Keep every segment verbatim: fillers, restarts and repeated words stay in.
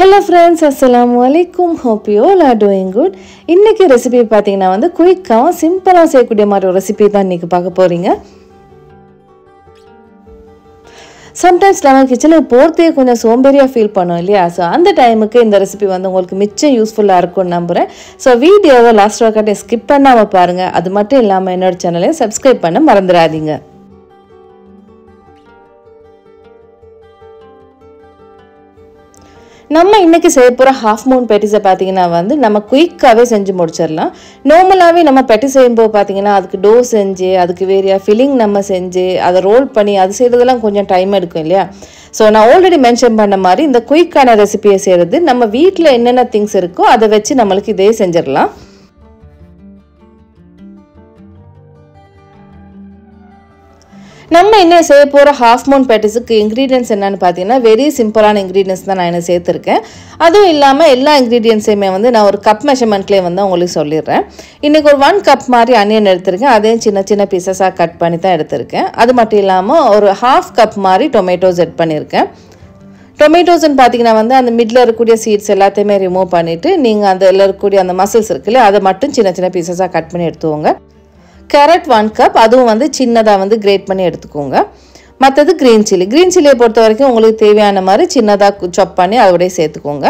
Hello friends, Assalamualaikum. Hope you all are doing good. இன்னைக்கு recipe பாத்தீங்கன்னா வந்து குயிக்கா சிம்பிளா செய்யக்கூடிய மாதிரி ரெசிபி தான் இன்னைக்கு பார்க்க போறீங்க. Sometimes நம்ம கிச்சனுக்கு போறதே கொஞ்சம் சோம்பேறியா ஃபீல் பண்ணோம் இல்லையா? சோ அந்த டைமுக்கு இந்த ரெசிபி வந்து உங்களுக்கு மிச்சம் யூஸ்ஃபுல்லா இருக்கும் நம்புறேன். சோ வீடியோவை லாஸ்ட் வரைக்கும் ஸ்கிப் பண்ணாம பாருங்க. அது மட்டும் இல்லாம என்னோட சேனலை சப்ஸ்கிரைப் பண்ண மறந்துடாதீங்க. நம்ம இன்னைக்கு செய்ய போற half moon patties பாத்தீங்கன்னா வந்து நம்ம குயிக்காவே செஞ்சு முடிச்சிரலாம். நார்மலாவே நம்ம patty செய்யும்போது பாத்தீங்கன்னா அதுக்கு dough செஞ்சு அதுக்கு வேற filling நம்ம செஞ்சு அத ரோல் பண்ணி அது செய்யறதெல்லாம் கொஞ்சம் டைம் எடுக்கும் இல்லையா? சோ நான் ஆல்ரெடி மென்ஷன் பண்ண மாதிரி இந்த குயிக்கான ரெசிபியை செய்யறது நம்ம வீட்ல என்னென்ன things இருக்கோ அதை வச்சு நமக்கு இதே செஞ்சிரலாம். நம்ம இன்னே செய்ய போற half moon patties க்கு ingredients என்னன்னு பாத்தீங்கன்னா very simple ஆன ingredients தான் நான் சேர்த்திருக்கேன். அதுவும் இல்லாம எல்லா ingredients ஏமே வந்து நான் ஒரு cup measurement-ல வந்து உங்களுக்கு சொல்லிறேன். இன்னைக்கு ஒரு one cup மாதிரி onion எடுத்துர்க்கேன். அதையும் சின்ன சின்ன pieces ஆ கட் பண்ணி தான் எடுத்துர்க்கேன். அது மட்டும் இல்லாம ஒரு half cup மாதிரி tomatoes add பண்ணிருக்கேன். Tomatoes and பாத்தீங்கன்னா வந்து அந்த மிட்ல இருக்கக்கூடிய seeds எல்லாத்தையுமே remove பண்ணிட்டு நீங்க அந்த எல்லார கூடிய அந்த muscles இருக்குல அத மட்டும் சின்ன சின்ன pieces ஆ கட் பண்ணி எடுத்துக்கோங்க. Carrot one cup, அதுவும் வந்து சின்னதா வந்து கிரேட் பண்ணி எடுத்துக்கோங்க. மத்தது green chilli. Green chilli பொறுத்த வரைக்கும் உங்களுக்கு தேவையான மாதிரி சின்னதா chop பண்ணி அதோட சேர்த்துக்கோங்க.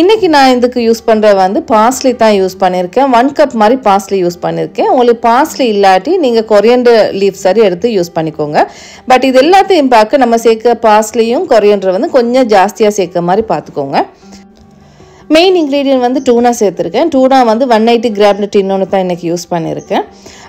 இன்னைக்கு நான் இதுக்கு யூஸ் பண்ற வந்து parsley தான் யூஸ் பண்ணிருக்கேன். one cup மாதிரி parsley யூஸ் பண்ணிருக்கேன். உங்களுக்கு parsley இல்லாட்டி நீங்க coriander leaves சரி எடுத்து யூஸ் பண்ணிக்கோங்க. பட் இது எல்லாத்தையும் பாக்க நம்ம சேக்க parsleyயும் coriander வந்து கொஞ்சம் ஜாஸ்தியா சேக்க மாதிரி பாத்துக்கோங்க. Main ingredient வந்து tuna சேர்த்திருக்கேன். tuna வந்து one eighty gram tin ஒன்னு தான் இன்னைக்கு யூஸ் பண்ணிருக்கேன்.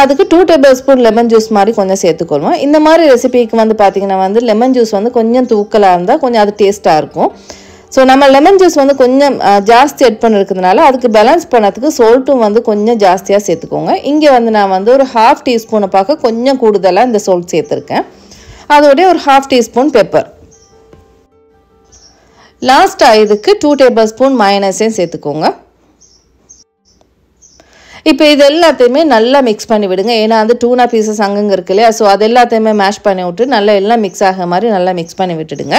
அதுக்கு two tablespoon lemon juice மாதிரி கொஞ்சம் சேர்த்துக்கோங்க. இந்த மாதிரி ரெசிபிக்கு வந்து பாத்தீங்கன்னா வந்து lemon juice வந்து கொஞ்சம் தூக்கலா இருந்தா கொஞ்சம் அது டேஸ்டா இருக்கும். சோ நம்ம lemon juice வந்து கொஞ்சம் ஜாஸ்தி ஆட் பண்ணிருக்கிறதுனால அதுக்கு பேலன்ஸ் பண்ணதுக்கு salt-ம் வந்து கொஞ்சம் ஜாஸ்தியா சேர்த்துக்கோங்க. இங்க வந்து நான் வந்து ஒரு half teaspoon பாக்க கொஞ்சம் கூடுதலா இந்த salt சேர்த்திருக்கேன். அதோட ஒரு half teaspoon pepper. Last இதுக்கு two tablespoon mayonnaise சேர்த்துக்கோங்க. இப்போ இது எல்லாத்தையுமே நல்லா mix பண்ணி விடுங்க. ஏனா அந்த tuna pieces அங்கங்க இருக்கு இல்லையா? சோ அத எல்லாத்தையுமே mash பண்ணி விட்டு நல்லா எல்லாம் mix ஆக மாதிரி நல்லா mix பண்ணி விட்டுடுங்க.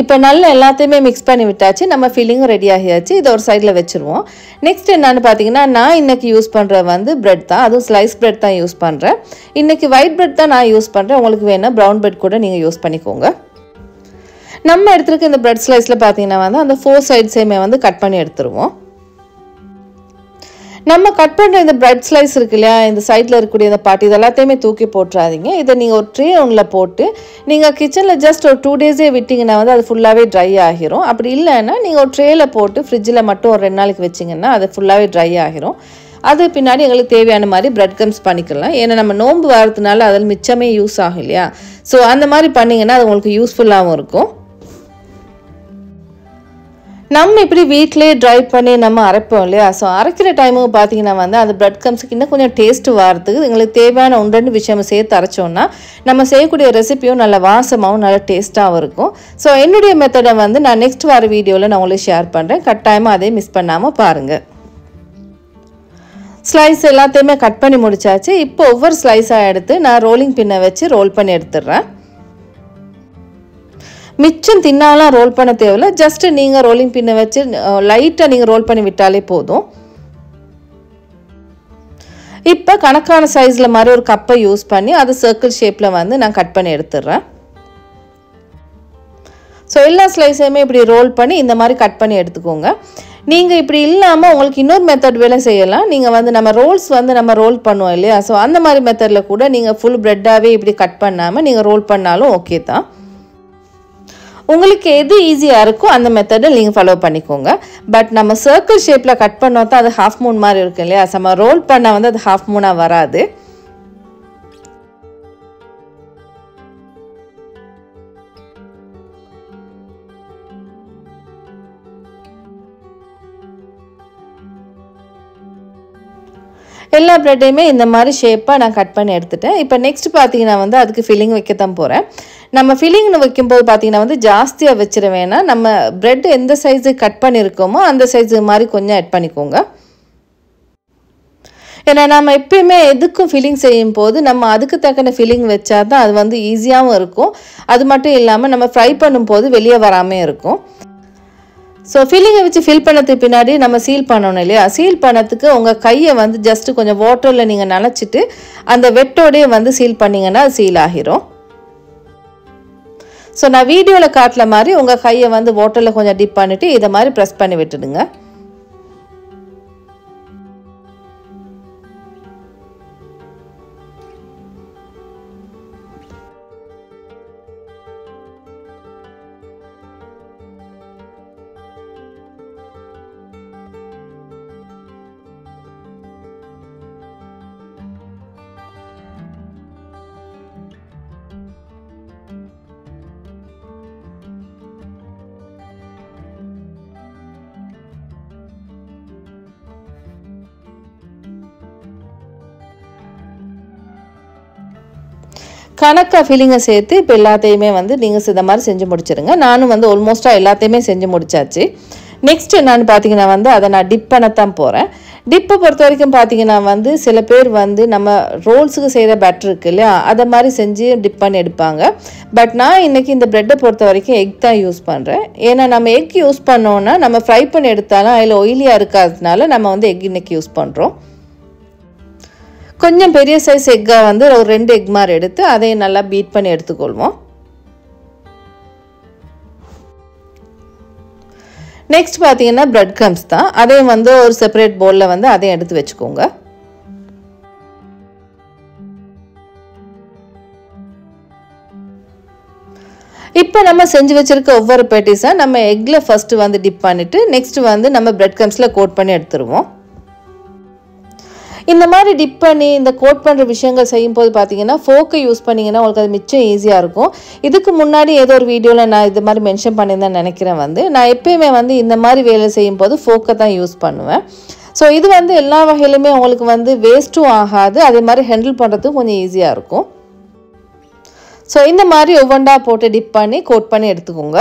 இப்போ நல்லா எல்லாத்தையுமே mix பண்ணி விட்டாச்சு. நம்ம filling ரெடி ஆகியாச்சு. இத ஒரு சைடுல வெச்சிருவோம். நெக்ஸ்ட் என்னன்னு பாத்தீங்கன்னா நான் இன்னைக்கு யூஸ் பண்ற வந்து bread தான். அது slice bread தான் யூஸ் பண்றேன். இன்னைக்கு white bread தான் நான் யூஸ் பண்றேன். உங்களுக்கு வேணா brown bread கூட நீங்க யூஸ் பண்ணிக்கோங்க. நம்ம எடுத்துக்க இந்த bread sliceல பாத்தீங்கன்னா வந்து அந்த four sides-ஐயுமே வந்து கட் பண்ணி எடுத்துருவோம். நம்ம கட் பண்ற இந்த bread slice இருக்குல இந்த சைடுல இருக்கக்கூடிய இந்த பாட்டி இதெல்லாத்தையுமே தூக்கி போட்றாதீங்க. இத நீங்க ஒரு ட்ரே ஒன்ல போட்டு நீங்க கிச்சன்ல just ஒரு two days-ஏ விட்டீங்கனா வந்து அது ஃபுல்லாவே dry ஆகிரும். அப்படி இல்லனா நீங்க ஒரு ட்ரேல போட்டு ஃப்ரிட்ஜ்ல மட்டும் ஒரு ரெண்டு நாளைக்கு வெச்சீங்கனா அது ஃபுல்லாவே dry ஆகிரும். அது பின்னாடி உங்களுக்கு தேவையான மாதிரி bread crumbs பண்ணிக்கலாம். ஏன்னா நம்ம நோம்பு வரதுனால அதல் மிச்சமே யூஸ் ஆகும் இல்லையா? சோ அந்த மாதிரி பண்ணீங்கனா அது உங்களுக்கு யூஸ்ஃபுல்லாவும் இருக்கும். நம்ம இப்படி வீட்லயே dry பண்ணி நம்ம அரைப்போம் இல்லையா? சோ அரைக்கிற டைமுக்கு பாத்தீங்கன்னா வந்து அந்த bread crumbs-க்கு இன்னும் கொஞ்சம் டேஸ்ட் வரதுக்கு உங்களுக்கு தேவையான ஒன்று ரெண்டு விஷயம் சேர்த்து அரைச்சோம்னா நம்ம செய்யக்கூடிய ரெசிபியும் நல்ல வாசமாவும் நல்ல டேஸ்டாவும் இருக்கும். சோ என்னுடைய மெத்தட வந்து நான் நெக்ஸ்ட் வார வீடியோல நான் உங்களுக்கு ஷேர் பண்றேன். கட்டாயமா அதை மிஸ் பண்ணாம பாருங்க. ஸ்லைஸ் எல்லாத்தையுமே கட் பண்ணி முடிச்சாச்சு. இப்போ ஒவ்வொரு ஸ்லைஸா எடுத்து நான் ரோலிங் பின்னை வச்சு ரோல் பண்ணி எடுத்துறேன். மிச்சம் தின்னாலாம் ரோல் பண்ண தேவையில்ல. ஜஸ்ட் நீங்க ரோலிங் பின்னை வச்சு லைட்டா நீங்க ரோல் பண்ணி விட்டாலே போதும். இப்போ கணக்கான சைஸ்ல மாதிரி ஒரு கப்பை யூஸ் பண்ணி அது சர்க்கிள் ஷேப்ல வந்து நான் கட் பண்ணி எடுத்துறேன். சோ எல்லா ஸ்லைஸையுமே இப்படி ரோல் பண்ணி இந்த மாதிரி கட் பண்ணி எடுத்துக்கோங்க. நீங்க இப்படி இல்லாம உங்களுக்கு இன்னொரு மெத்தட் வேலை செய்யலாம். நீங்க வந்து நம்ம ரோல்ஸ் வந்து நம்ம ரோல் பண்ணுவோம் இல்லையா? சோ அந்த மாதிரி மெத்தட்ல கூட நீங்க ஃபுல் பிரெட்டாவே இப்படி கட் பண்ணாம நீங்க ரோல் பண்ணாலும் ஓகே தான். உங்களுக்கு எது ஈஸியா இருக்கோ அந்த மெத்தட நீங்க ஃபாலோ பண்ணிக்கோங்க. பட் நம்ம சர்க்கிள் ஷேப்ல கட் பண்ணோம்னா அது half moon மாதிரி இருக்கு இல்லையா? நம்ம ரோல் பண்ணா வந்து அது half moon-ஆ வராது. எல்லா பிரெட்டையுமே இந்த மாதிரி ஷேப்பாக நான் கட் பண்ணி எடுத்துட்டேன். இப்போ நெக்ஸ்ட் பார்த்தீங்கன்னா வந்து அதுக்கு ஃபில்லிங் வைக்க தான் போகிறேன். நம்ம ஃபில்லிங்னு வைக்கும்போது பார்த்தீங்கன்னா வந்து ஜாஸ்தியாக வச்சிட வேணாம். நம்ம பிரெட் எந்த சைஸு கட் பண்ணியிருக்கோமோ அந்த சைஸு மாதிரி கொஞ்சம் ஆட் பண்ணிக்கோங்க. ஏன்னா நம்ம எப்பயுமே எதுக்கும் ஃபில்லிங் செய்யும் போது நம்ம அதுக்கு தக்கன ஃபில்லிங் வச்சா தான் அது வந்து ஈஸியாகவும் இருக்கும். அது மட்டும் இல்லாமல் நம்ம ஃப்ரை பண்ணும்போது வெளியே வராமல் இருக்கும். ஸோ ஃபில்லிங்கை வச்சு ஃபில் பண்ணதுக்கு பின்னாடி நம்ம சீல் பண்ணணும் இல்லையா? சீல் பண்ணதுக்கு உங்கள் கையை வந்து ஜஸ்ட்டு கொஞ்சம் வாட்டரில் நீங்கள் நனைச்சிட்டு அந்த வெட்டோடையே வந்து சீல் பண்ணிங்கன்னா சீல் ஆகிரும். ஸோ நான் வீடியோவில் காட்டுற மாதிரி உங்கள் கையை வந்து வாட்டரில் கொஞ்சம் டிப் பண்ணிவிட்டு இதை மாதிரி ப்ரெஸ் பண்ணி விட்டுடுங்க. கணக்காக ஃபில்லிங்கை சேர்த்து இப்போ எல்லாத்தையுமே வந்து நீங்கள் இந்த மாதிரி செஞ்சு முடிச்சிடுங்க. நானும் வந்து ஆல்மோஸ்ட்டாக எல்லாத்தையுமே செஞ்சு முடிச்சாச்சு. நெக்ஸ்ட் என்னான்னு பார்த்தீங்கன்னா வந்து அதை நான் டிப் பண்ணத்தான் போகிறேன். டிப்பை பொறுத்த வரைக்கும் பார்த்தீங்கன்னா வந்து சில பேர் வந்து நம்ம ரோல்ஸுக்கு செய்கிற பேட்டர் இருக்குது இல்லையா, அதை மாதிரி செஞ்சு டிப் பண்ணி எடுப்பாங்க. பட் நான் இன்றைக்கி இந்த ப்ரெட்டை பொறுத்த வரைக்கும் எக் தான் யூஸ் பண்ணுறேன். ஏன்னா நம்ம எக் யூஸ் பண்ணோன்னா நம்ம ஃப்ரை பண்ணி எடுத்தாலும் அதில் ஒயிலியாக இருக்காததுனால நம்ம வந்து எக் இன்றைக்கி யூஸ் பண்ணுறோம். கொஞ்சம் பெரிய சைஸ் எக்காக வந்து ஒரு ரெண்டு எக் மாதிரி எடுத்து அதையும் நல்லா பீட் பண்ணி எடுத்துக்கொள்வோம். நெக்ஸ்ட் பார்த்தீங்கன்னா பிரெட் க்ரம்ஸ் தான். அதையும் வந்து ஒரு செப்பரேட் பவுலில் வந்து அதையும் எடுத்து வச்சுக்கோங்க. இப்போ நம்ம செஞ்சு வச்சுருக்க ஒவ்வொரு பேட்டிஸாக நம்ம எக்கில் ஃபஸ்ட்டு வந்து டிப் பண்ணிவிட்டு நெக்ஸ்ட் வந்து நம்ம பிரெட் க்ரம்ஸில் கோட் பண்ணி எடுத்துருவோம். இந்த மாதிரி டிப் பண்ணி இந்த கோட் பண்ணுற விஷயங்கள் செய்யும்போது பார்த்தீங்கன்னா ஃபோக்கை யூஸ் பண்ணிங்கன்னா உங்களுக்கு அது மிச்சம் ஈஸியாக இருக்கும். இதுக்கு முன்னாடி ஏதோ ஒரு வீடியோவில் நான் இது மாதிரி மென்ஷன் பண்ணியிருந்தேன் நினைக்கிறேன். வந்து நான் எப்பயுமே வந்து இந்த மாதிரி வேலை செய்யும்போது ஃபோக்கை தான் யூஸ் பண்ணுவேன். ஸோ இது வந்து எல்லா வகையிலுமே உங்களுக்கு வந்து வேஸ்ட்டும் ஆகாது, அதே மாதிரி ஹேண்டில் பண்ணுறதுக்கும் கொஞ்சம் ஈஸியாக இருக்கும். ஸோ இந்த மாதிரி ஒவ்வொன்றா போட்டு டிப் பண்ணி கோட் பண்ணி எடுத்துக்கோங்க.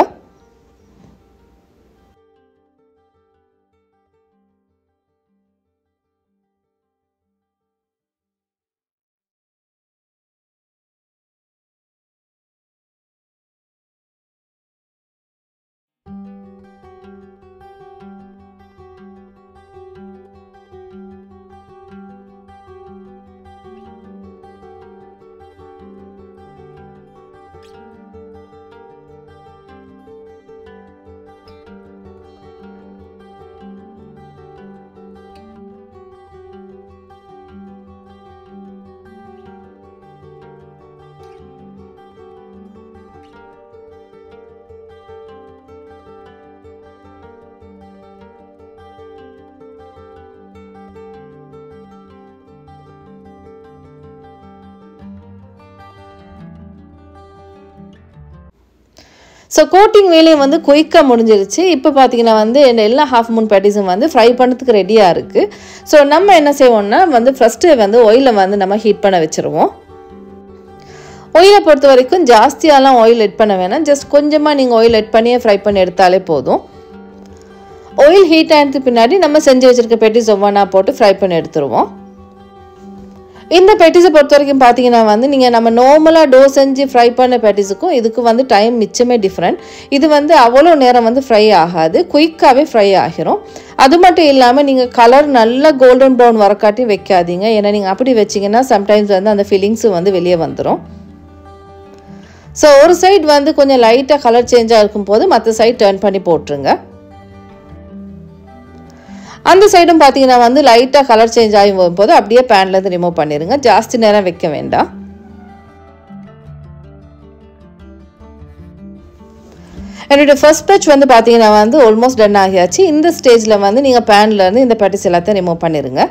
ஸோ கோட்டிங் வேலையும் வந்து குயிக்காக முடிஞ்சிருச்சு. இப்போ பார்த்தீங்கன்னா வந்து எல்லா ஹாஃப் மூன் பேட்டிஸும் வந்து ஃப்ரை பண்ணுறதுக்கு ரெடியாக இருக்குது. ஸோ நம்ம என்ன செய்வோம்னா வந்து ஃபஸ்ட்டு வந்து ஆயிலை வந்து நம்ம ஹீட் பண்ண வச்சுருவோம். ஆயிலை பொறுத்த வரைக்கும் ஜாஸ்தியாலாம் ஆயில் எட் பண்ண வேணாம். ஜஸ்ட் கொஞ்சமாக நீங்கள் ஆயில் எட் பண்ணியே ஃப்ரை பண்ணி எடுத்தாலே போதும். ஆயில் ஹீட் ஆனதுக்கு பின்னாடி நம்ம செஞ்சு வச்சுருக்க பேட்டிஸ் ஒவ்வொன்றா போட்டு ஃப்ரை பண்ணி எடுத்துருவோம். இந்த பேட்டிஸை பொறுத்த வரைக்கும் பார்த்தீங்கன்னா வந்து நீங்கள் நம்ம நார்மலாக டோ செஞ்சு ஃப்ரை பண்ண பேட்டிஸுக்கும் இதுக்கு வந்து டைம் மிச்சமே டிஃப்ரெண்ட். இது வந்து அவ்வளோ நேரம் வந்து ஃப்ரை ஆகாது, குயிக்காகவே ஃப்ரை ஆகிரும். அது மட்டும் இல்லாமல் நீங்கள் கலர் நல்லா கோல்டன் ப்ரௌன் வரக்காட்டி வைக்காதீங்க. ஏன்னா நீங்கள் அப்படி வச்சிங்கன்னா சம்டைம்ஸ் வந்து அந்த ஃபீலிங்ஸும் வந்து வெளியே வந்துடும். ஸோ ஒரு சைடு வந்து கொஞ்சம் லைட்டாக கலர் சேஞ்சாக இருக்கும் போது மற்ற சைடு டர்ன் பண்ணி போட்டுருங்க. அந்த சைடும் பார்த்தீங்கன்னா வந்து லைட்டாக கலர் சேஞ்ச் ஆகி போகும்போது அப்படியே பேன்லேருந்து ரிமூவ் பண்ணிடுங்க. ஜாஸ்தி நேரம் வைக்க வேண்டாம். என்னோடய ஃபர்ஸ்ட் பேட்ச் வந்து பார்த்தீங்கன்னா வந்து ஆல்மோஸ்ட் டன் ஆகியாச்சு. இந்த ஸ்டேஜில் வந்து நீங்கள் பேன்லேருந்து இந்த பேட்டிஸ் எல்லாத்தையும் ரிமூவ் பண்ணிடுங்க.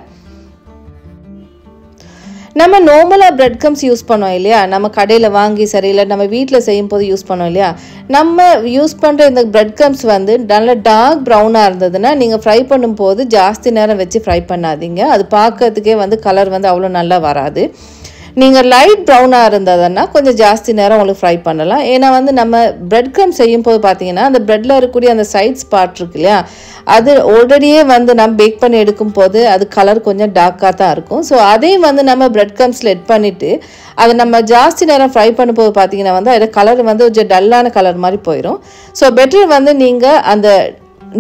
நம்ம நார்மலா bread crumbs யூஸ் பண்ணோம் இல்லையா நம்ம கடையில வாங்கி சரியில்லை நம்ம வீட்ல செய்யும்போது யூஸ் பண்ணோம் இல்லையா நம்ம யூஸ் பண்ற இந்த bread crumbs வந்து நல்ல dark brown ஆ இருந்ததுனா நீங்க fry பண்ணும்போது ಜಾಸ್ತಿ நேரம் வெச்சு fry பண்ணாதீங்க அது பார்க்கிறதுக்கே வந்து color வந்து அவ்வளோ நல்லா வராது நீங்க லைட் பிரவுனா இருந்ததன்னா கொஞ்சம் ಜಾಸ್ತಿ நேரம் உங்களுக்கு fry பண்ணலாம். ஏனா வந்து நம்ம bread crumbs செய்யும்போது பாத்தீங்கன்னா அந்த breadல இருக்கக்கூடிய அந்த சைட்ஸ் பார்ட் இருக்குல்ல அது ஆல்ரெடி வந்து நம்ம பேக் பண்ணி எடுக்கும்போது அது கலர் கொஞ்சம் டார்க்கா தான் இருக்கும். சோ அதே வந்து நம்ம bread crumbsல எட் பண்ணிட்டு அது நம்ம ಜಾಸ್ತಿ நேரம் fry பண்ணும்போது பாத்தீங்கன்னா வந்து அத கலர் வந்து கொஞ்சம் டல்லான கலர் மாதிரி போயிடும். சோ பெட்டர் வந்து நீங்க அந்த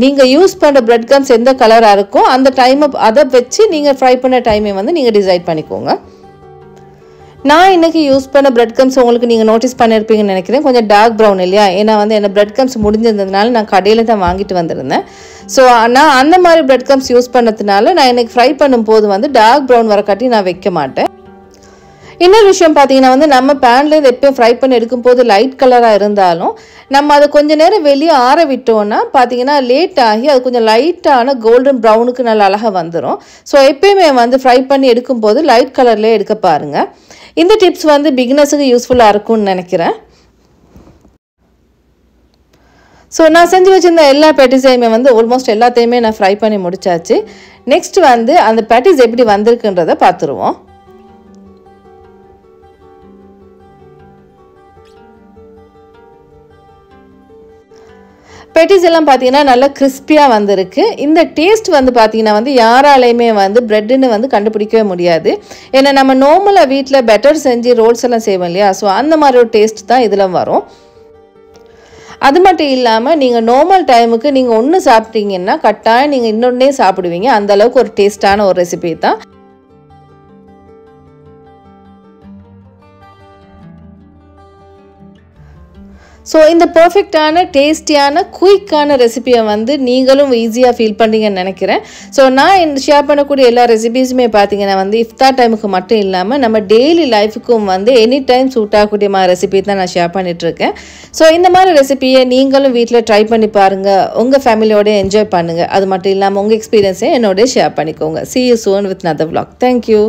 நீங்க யூஸ் பண்ற bread crumbs எந்த கலரா இருக்கோ அந்த டைம் அத வெச்சு நீங்க fry பண்ண டைமை வந்து நீங்க டிசைட் பண்ணிக்கோங்க. நான் இன்னைக்கு யூஸ் பண்ண bread crumbs உங்களுக்கு நீங்க நோட்டீஸ் பண்ணிருப்பீங்கன்னு நினைக்கிறேன் கொஞ்சம் dark brown இல்லையா ஏனா வந்து என்ன bread crumbs முடிஞ்சதுனால நான் கடையில தான் வாங்கிட்டு வந்திருந்தேன் சோ நான் அந்த மாதிரி bread crumbs யூஸ் பண்ணதுனால நான் இன்னைக்கு fry பண்ணும்போது வந்து dark brown வரக்கட்டி நான் வைக்க மாட்டேன் இன்னொரு விஷயம் பாத்தீங்கன்னா வந்து நம்ம panல இத எப்ப fry பண்ணி எடுக்கும்போது லைட் கலரா இருந்தாலும் நம்ம அது கொஞ்ச நேரம் வெளிய ஆற விட்டோம்னா பாத்தீங்கன்னா லேட் ஆகி அது கொஞ்சம் லைட்டான golden brown க்கு நல்ல அழகா வந்துரும் சோ எப்பவுமே வந்து fry பண்ணி எடுக்கும்போது லைட் கலர்லயே எடுக்க பாருங்க இந்த டிப்ஸ் வந்து பிகினர்ஸ்க்கு யூஸ்ஃபுல்லா இருக்கும்னு நினைக்கிறேன் So, நான் செஞ்சு வச்சிருந்த எல்லா பேட்டிஸையுமே வந்து ஆல்மோஸ்ட் எல்லாத்தையுமே நான் fry பண்ணி முடிச்சாச்சு நெக்ஸ்ட் வந்து அந்த பேட்டிஸ் எப்படி வந்திருக்குன்றத பாத்துருவோம் Patis எல்லாம் பாத்தீங்கன்னா நல்ல கிறிஸ்பியா வந்திருக்கு இந்த டேஸ்ட் வந்து பாத்தீங்கன்னா வந்து யாராலயுமே வந்து பிரெட்னு வந்து கண்டுபிடிக்கவே முடியாது ஏன்னா நம்ம நார்மலா வீட்ல பட்டர் செஞ்சு ரோல்ஸ் எல்லாம் செய்வோம் இல்லையா சோ அந்த மாதிரி ஒரு டேஸ்ட் தான் இதல வரும் அது மட்டும் இல்லாம நீங்க நார்மல் டைமுக்கு நீங்க ஒன்னு சாப்பிட்டீங்கன்னா கட்டாய நீங்க இன்னொண்ணே சாப்பிடுவீங்க அந்த அளவுக்கு ஒரு டேஸ்டான ஒரு ரெசிபி தான் So, இந்த பெர்ஃபெக்ட்டான டேஸ்டியான குயிக்கான ரெசிபியை வந்து நீங்களும் ஈஸியா ஃபீல் பண்ணீங்கன்னு நினைக்கிறேன். சோ நான் ஷேர் பண்ணக்கூடிய எல்லா ரெசிபீஸ்மே பாத்தீங்கன்னா வந்து இஃப்தார் டைமுக்கு மட்டும் இல்லாம நம்ம டெய்லி லைஃபுக்கும் வந்து எனி டைம் சூட் ஆகக்கூடிய மாதிரி ரெசிபி தான் நான் ஷேர் பண்ணிட்டு இருக்கேன். சோ இந்த மாதிரி ரெசிபியை நீங்களும் வீட்ல ட்ரை பண்ணி பாருங்க. உங்க ஃபேமிலியோட என்ஜாய் பண்ணுங்க. அது மட்டும் இல்லாம உங்க எக்ஸ்பீரியன்ஸை என்னோட ஷேர் பண்ணிக்கோங்க. See you soon with another vlog. Thank you.